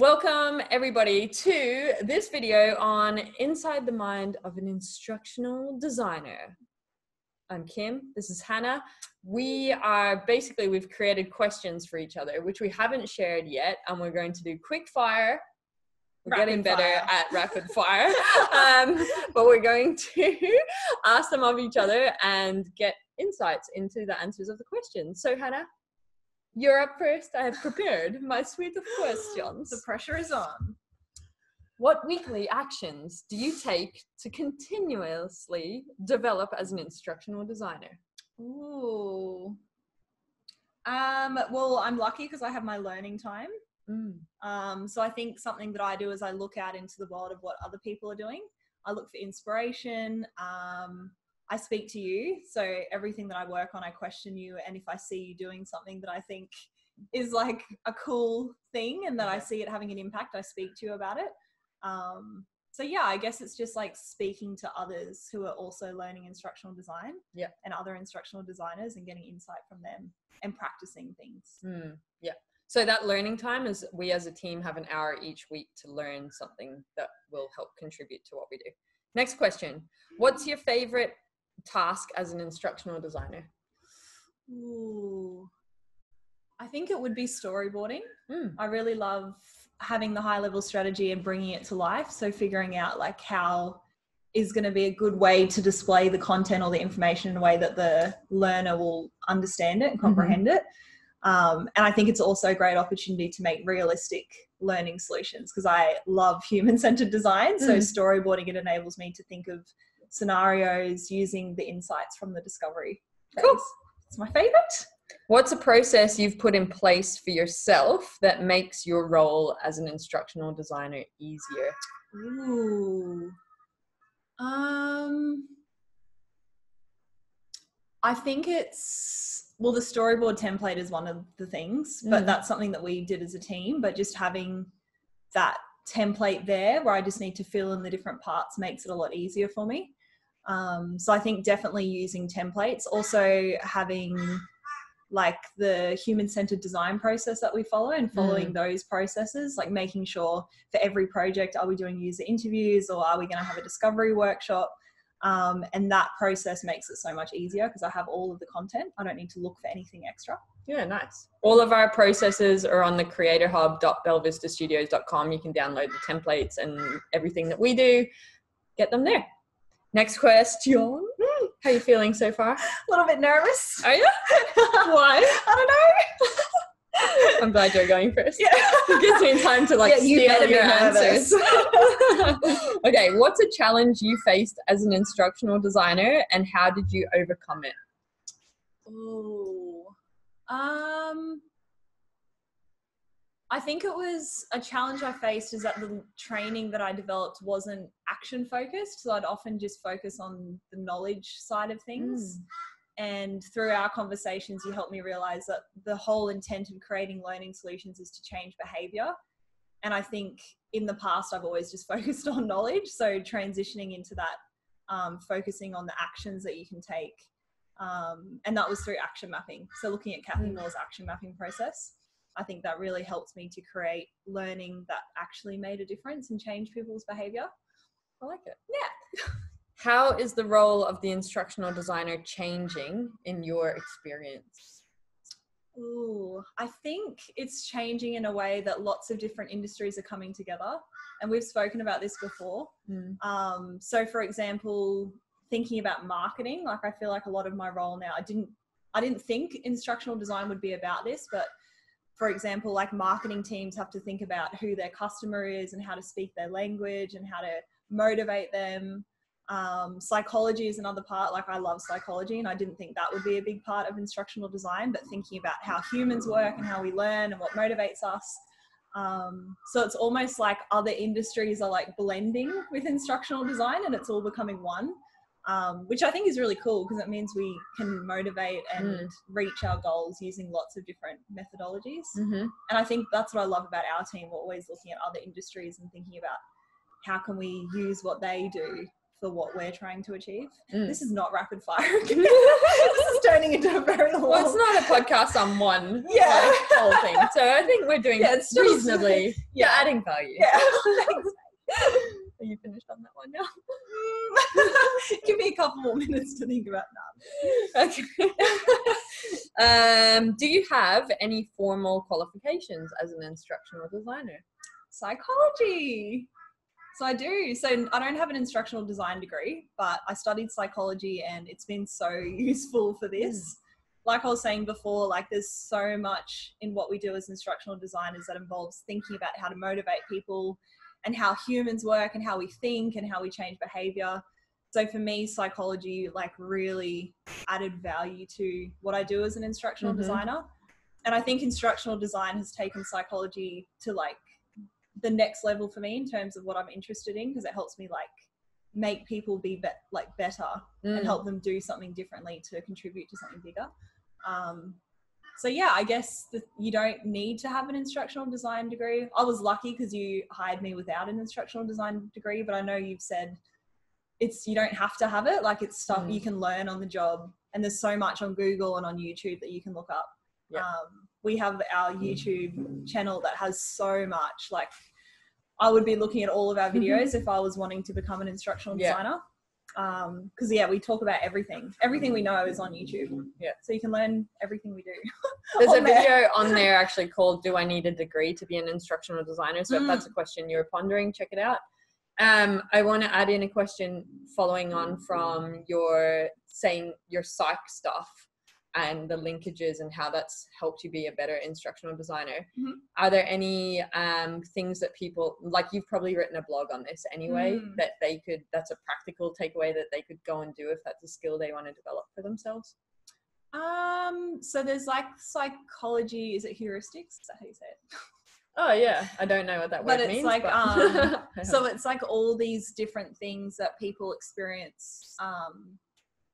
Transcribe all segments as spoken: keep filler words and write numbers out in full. Welcome everybody to this video on Inside the Mind of an Instructional Designer. I'm Kim, this is Hannah. We are basically, we've created questions for each other, which we haven't shared yet, and we're going to do quick fire. We're rapid getting better fire. at rapid fire, um, but we're going to ask them of each other and get insights into the answers of the questions. So Hannah, you're up first. I have prepared my suite of questions. The pressure is on. What weekly actions do you take to continuously develop as an instructional designer? Ooh. Um, well, I'm lucky because I have my learning time. Mm. Um, so I think something that I do is I look out into the world of what other people are doing. I look for inspiration. Um, I speak to you, so everything that I work on, I question you, and if I see you doing something that I think is like a cool thing and that I see it having an impact, I speak to you about it. Um, so yeah, I guess it's just like speaking to others who are also learning instructional design yeah. and other instructional designers and getting insight from them and practicing things. Mm, yeah. So that learning time is, we as a team have an hour each week to learn something that will help contribute to what we do. Next question. What's your favorite task as an instructional designer? Ooh, I think it would be storyboarding. Mm. I really love having the high level strategy and bringing it to life. So figuring out like how is going to be a good way to display the content or the information in a way that the learner will understand it and comprehend mm-hmm. it. Um, and I think it's also a great opportunity to make realistic learning solutions because I love human-centered design. So mm. storyboarding, it enables me to think of scenarios using the insights from the discovery phase. Cool. It's my favorite. What's a process you've put in place for yourself that makes your role as an instructional designer easier? Ooh. Um, I think it's, well, the storyboard template is one of the things, but mm. that's something that we did as a team, but just having that template there where I just need to fill in the different parts makes it a lot easier for me. Um, so I think definitely using templates, also having like the human-centered design process that we follow and following mm. those processes, like making sure for every project, are we doing user interviews or are we going to have a discovery workshop? Um, and that process makes it so much easier because I have all of the content. I don't need to look for anything extra. Yeah, nice. All of our processes are on the creator hub dot belvista studios dot com. You can download the templates and everything that we do. Get them there. Next question. How are you feeling so far? A little bit nervous. Are you? Why? I don't know. I'm glad you're going first. Yeah. It gives me time to like yeah, you steal your answers. Okay, what's a challenge you faced as an instructional designer and how did you overcome it? Ooh. Um, I think it was a challenge I faced is that the training that I developed wasn't action focused. So I'd often just focus on the knowledge side of things. Mm. And through our conversations, you helped me realize that the whole intent of creating learning solutions is to change behavior. And I think in the past, I've always just focused on knowledge. So transitioning into that, um, focusing on the actions that you can take. Um, and that was through action mapping. So looking at Cathy Moore's action mapping process, I think that really helped me to create learning that actually made a difference and changed people's behavior. I like it. Yeah. How is the role of the instructional designer changing in your experience? Ooh, I think it's changing in a way that lots of different industries are coming together. And we've spoken about this before. Mm. Um, so for example, thinking about marketing, like I feel like a lot of my role now, I didn't, I didn't think instructional design would be about this, but for example, like marketing teams have to think about who their customer is and how to speak their language and how to motivate them. Um, psychology is another part. Like I love psychology and I didn't think that would be a big part of instructional design, but thinking about how humans work and how we learn and what motivates us. Um, so it's almost like other industries are like blending with instructional design and it's all becoming one, um, which I think is really cool because it means we can motivate and mm. reach our goals using lots of different methodologies. Mm-hmm. And I think that's what I love about our team. We're always looking at other industries and thinking about how can we use what they do for what we're trying to achieve. Mm. This is not rapid fire. This is turning into a very long well, it's not a podcast on one yeah. like, whole thing. So I think we're doing yeah, it's reasonably. Just, yeah. You're adding value. Yeah. Are you finished on that one now? Give me a couple more minutes to think about that. Okay. um, do you have any formal qualifications as an instructional designer? Psychology. So I do. So I don't have an instructional design degree, but I studied psychology and it's been so useful for this. Like I was saying before, like there's so much in what we do as instructional designers that involves thinking about how to motivate people and how humans work and how we think and how we change behavior. So for me, psychology like really added value to what I do as an instructional mm-hmm. designer. And I think instructional design has taken psychology to like the next level for me in terms of what I'm interested in, because it helps me like make people be, be like better mm. and help them do something differently to contribute to something bigger. Um, so yeah, I guess the, you don't need to have an instructional design degree. I was lucky because you hired me without an instructional design degree, but I know you've said it's, you don't have to have it. Like it's stuff mm. you can learn on the job, and there's so much on Google and on YouTube that you can look up. Yeah. Um, we have our YouTube channel that has so much, like I would be looking at all of our videos if I was wanting to become an instructional designer. Yeah. Um, cause yeah, we talk about everything. Everything we know is on YouTube. Yeah. So you can learn everything we do. There's a there. video on there actually called, Do I Need a Degree to Be an Instructional Designer? So mm. if that's a question you're pondering, check it out. Um, I want to add in a question following on from your saying your psych stuff and the linkages and how that's helped you be a better instructional designer. Mm-hmm. Are there any um, things that people, like you've probably written a blog on this anyway, mm. that they could, that's a practical takeaway that they could go and do if that's a skill they want to develop for themselves? Um, so there's like psychology, is it heuristics? Is that how you say it? Oh yeah, I don't know what that word but means. Like, but um, so it's like all these different things that people experience um,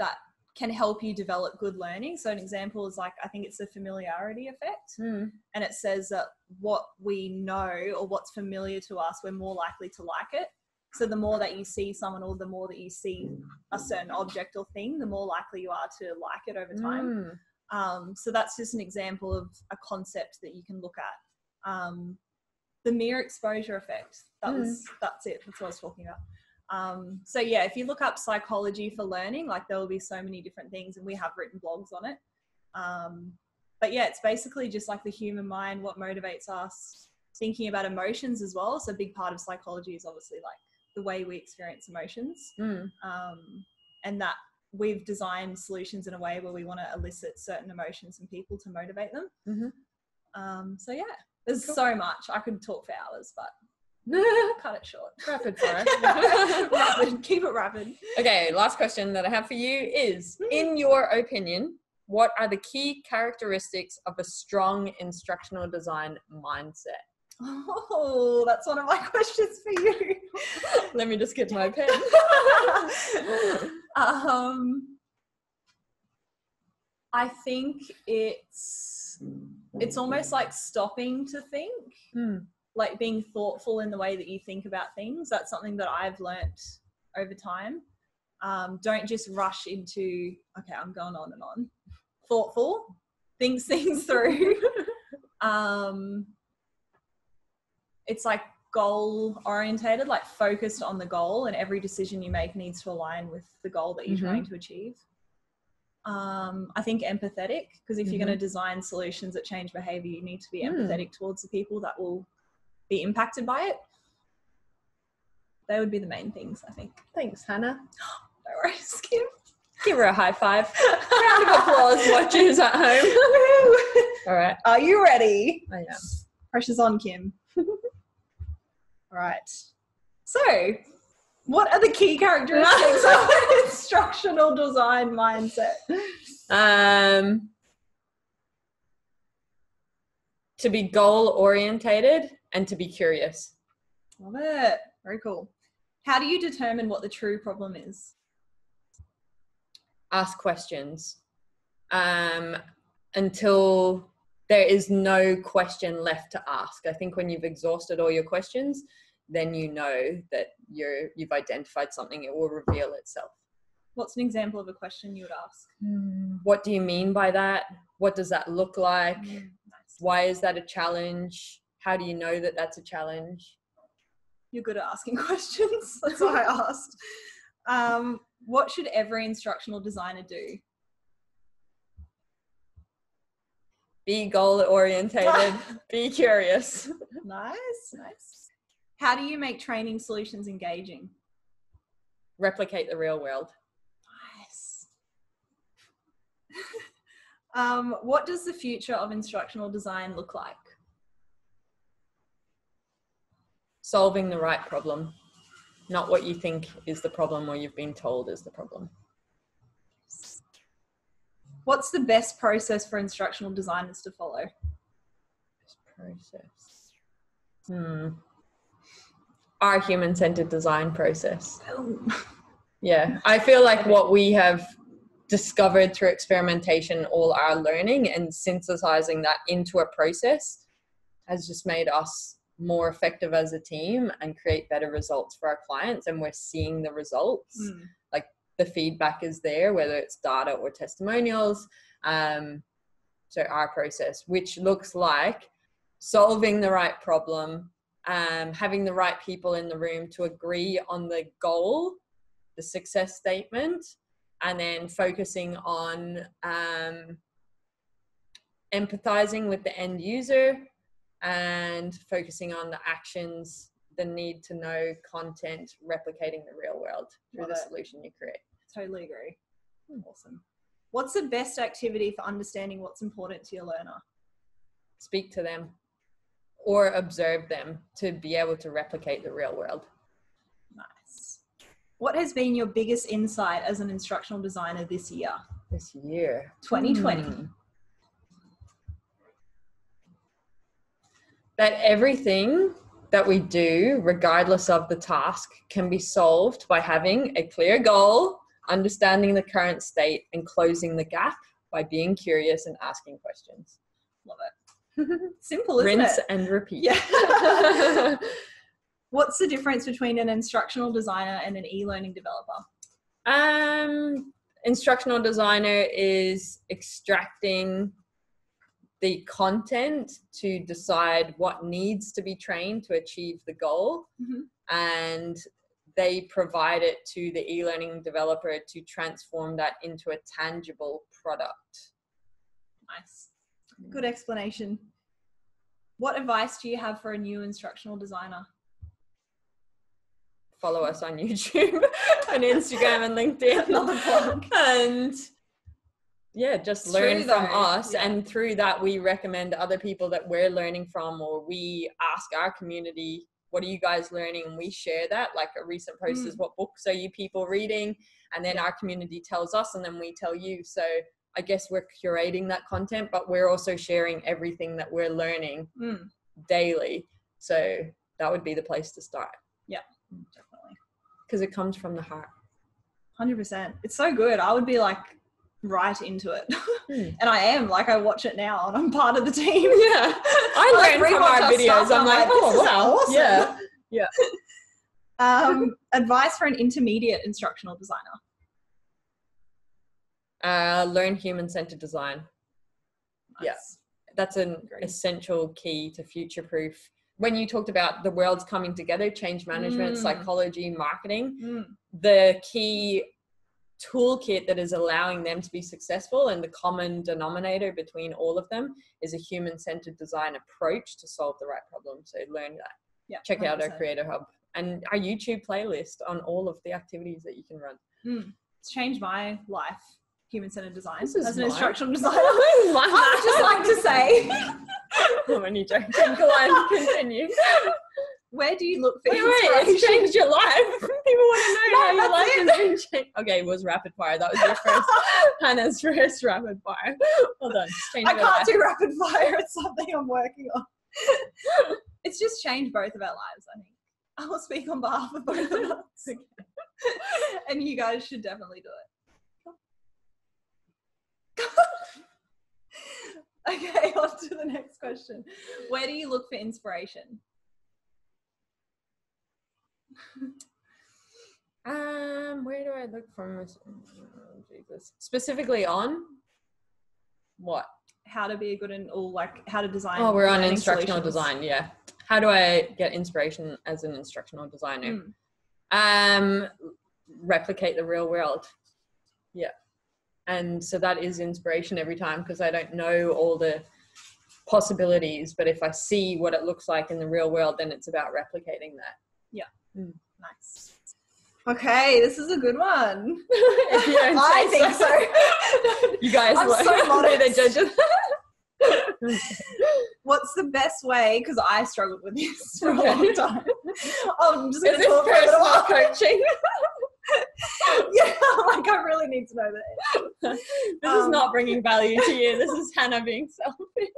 that can help you develop good learning. So an example is like, I think it's the familiarity effect. Mm. And it says that what we know or what's familiar to us, we're more likely to like it. So the more that you see someone or the more that you see a certain object or thing, the more likely you are to like it over time. Mm. Um, so that's just an example of a concept that you can look at. Um, the mere exposure effect, that mm. was, that's it, that's what I was talking about. Um, so yeah, if you look up psychology for learning, like there will be so many different things, and we have written blogs on it. Um, but yeah, it's basically just like the human mind, what motivates us, thinking about emotions as well. So a big part of psychology is obviously like the way we experience emotions, mm. um, and that we've designed solutions in a way where we want to elicit certain emotions in people to motivate them. Mm-hmm. Um, so yeah, there's cool. so much. I could talk for hours, but cut it short. Rapid fire. Rapid. Keep it rapid. Okay, last question that I have for you is, in your opinion, what are the key characteristics of a strong instructional design mindset? Oh, that's one of my questions for you. Let me just get my pen. um, I think it's it's almost like stopping to think. Mm. Like being thoughtful in the way that you think about things. That's something that I've learnt over time. Um, don't just rush into, okay, I'm going on and on. Thoughtful, thinks things through. um, it's like goal orientated, like focused on the goal, and every decision you make needs to align with the goal that you're mm-hmm. trying to achieve. Um, I think empathetic, because if mm-hmm. you're going to design solutions that change behavior, you need to be empathetic mm. towards the people that will be impacted by it. They would be the main things, I think. Thanks, Hannah. No worries, Kim. Give her a high five. Round of applause, watchers at home. All right. Are you ready? I am. Pressure's on, Kim. All right. So, what are the key characteristics of an instructional design mindset? Um, to be goal-orientated and to be curious. Love it. Very cool. How do you determine what the true problem is? Ask questions um, until there is no question left to ask. I think when you've exhausted all your questions, then you know that you're, you've identified something. It will reveal itself. What's an example of a question you would ask? What do you mean by that? what does that look like? Mm-hmm. Why is that a challenge? How do you know that that's a challenge? You're good at asking questions. That's why I asked. Um, what should every instructional designer do? Be goal orientated, be curious. Nice, nice. How do you make training solutions engaging? Replicate the real world. Nice. um, what does the future of instructional design look like? Solving the right problem, not what you think is the problem or you've been told is the problem. What's the best process for instructional designers to follow? Best process. Hmm. Our human-centered design process. Yeah. I feel like what we have discovered through experimentation, all our learning and synthesizing that into a process has just made us more effective as a team and create better results for our clients. And we're seeing the results. Mm. Like, the feedback is there, whether it's data or testimonials. Um, so our process, which looks like solving the right problem, um, having the right people in the room to agree on the goal, the success statement, and then focusing on um, empathizing with the end user and focusing on the actions, the need to know content, replicating the real world through the solution you create. Totally agree. Awesome. What's the best activity for understanding what's important to your learner? Speak to them or observe them to be able to replicate the real world. Nice. What has been your biggest insight as an instructional designer this year? This year? twenty twenty. Mm. That everything that we do, regardless of the task, can be solved by having a clear goal, understanding the current state, and closing the gap by being curious and asking questions. Love it. Simple, isn't it? Rinse and repeat. Yeah. What's the difference between an instructional designer and an e-learning developer? Um, instructional designer is extracting the content to decide what needs to be trained to achieve the goal. Mm-hmm. And they provide it to the e-learning developer to transform that into a tangible product. Nice. Good explanation. What advice do you have for a new instructional designer? Follow us on YouTube and Instagram and LinkedIn. Another blog. And yeah, just learn from us. Yeah. And through that, we recommend other people that we're learning from, or we ask our community, what are you guys learning? And we share that. Like, a recent post mm. is, what books are you people reading? And then yeah. our community tells us, and then we tell you. So I guess we're curating that content, but we're also sharing everything that we're learning mm. daily. So that would be the place to start. Yeah, definitely. Because it comes from the heart. one hundred percent. It's so good. I would be like, right into it. Mm. And I am, like, I watch it now and I'm part of the team. Yeah. I learn like, from our, our videos. I'm, I'm like, oh, wow. Awesome. Yeah. Yeah. um, advice for an intermediate instructional designer. Uh, learn human-centered design. Nice. Yes. Yeah. That's an Great. essential key to future-proof. When you talked about the world's coming together, change management, mm. psychology, marketing, mm. the key toolkit that is allowing them to be successful, and the common denominator between all of them, is a human-centered design approach to solve the right problem. So learn that. Yeah, check one hundred percent out our Creator Hub and our YouTube playlist on all of the activities that you can run. Mm. It's changed my life, human-centered design, as an my... instructional designer. I would just like to say, I'm only joking. Go on, continue. Where do you look for wait, inspiration? Wait, it's changed your life. People want to know no, how your life has been changed. Okay, it was rapid fire. That was your first, Hannah's first rapid fire. Well done. I can't life. do rapid fire. It's something I'm working on. It's just changed both of our lives, I think. I will speak on behalf of both of us. And you guys should definitely do it. Okay, on to the next question. Where do you look for inspiration? um where do I look from? Oh, Jesus. Specifically on what how to be a good and all, like how to design. Oh, we're on instructional solutions. Design. Yeah. How do I get inspiration as an instructional designer? Mm. Um, replicate the real world. Yeah. And so that is inspiration every time, because I don't know all the possibilities, but if I see what it looks like in the real world, then it's about replicating that. Yeah. Mm. Nice. Okay, this is a good one. I think so. so. You guys are so modest. Judges. What's the best way? Because I struggled with this for okay. a long time. I'm just going to talk for a little while. Coaching. Yeah, like I really need to know that. This um, is not bringing value to you. This is Hannah being selfish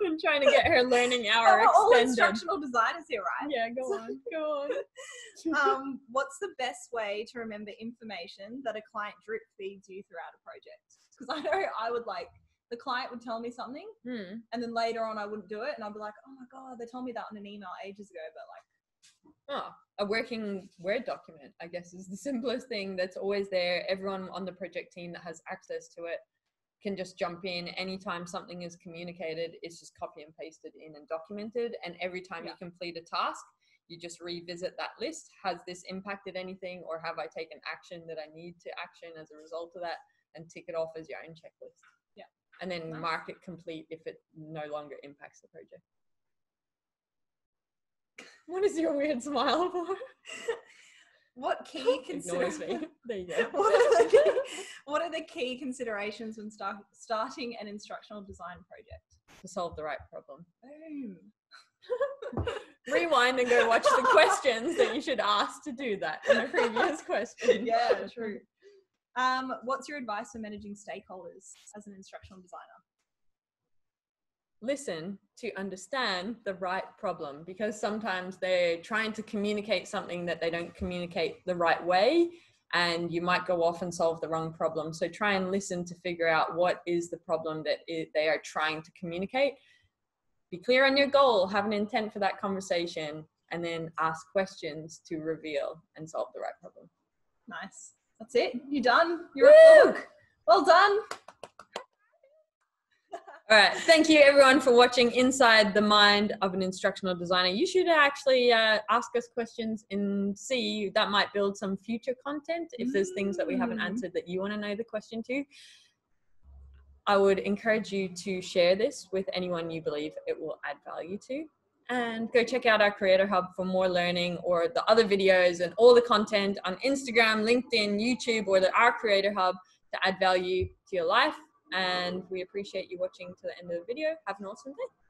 and trying to get her learning hour extended. All instructional designers here, right? Yeah, go on, go on. Um, what's the best way to remember information that a client drip feeds you throughout a project? Because I know I would like, the client would tell me something hmm. and then later on I wouldn't do it and I'd be like, oh my God, they told me that in an email ages ago, but like, oh, a working Word document, I guess, is the simplest thing that's always there. Everyone on the project team that has access to it can just jump in. Anytime something is communicated, it's just copy and pasted in and documented. And every time yeah. you complete a task, you just revisit that list. Has this impacted anything, or have I taken action that I need to action as a result of that, and tick it off as your own checklist? Yeah. And then nice. Mark it complete if it no longer impacts the project. What is your weird smile for? What key considerations? There you go. What are, the key, what are the key considerations when start, starting an instructional design project? To solve the right problem. Boom. Rewind and go watch the questions that you should ask to do that in the previous question. Yeah, true. Um, what's your advice for managing stakeholders as an instructional designer? Listen to understand the right problem, because sometimes they're trying to communicate something that they don't communicate the right way, and you might go off and solve the wrong problem. So try and listen to figure out what is the problem that it, they are trying to communicate. Be clear on your goal, have an intent for that conversation, and then ask questions to reveal and solve the right problem. Nice. That's it. You're done. You're Woo! Well done. All right. Thank you everyone for watching Inside the Mind of an Instructional Designer. You should actually uh, ask us questions and see, that might build some future content if there's things that we haven't answered that you want to know the question to. I would encourage you to share this with anyone you believe it will add value to, and go check out our Creator Hub for more learning, or the other videos and all the content on Instagram, LinkedIn, YouTube, or the, our Creator Hub to add value to your life. And we appreciate you watching to the end of the video. Have an awesome day.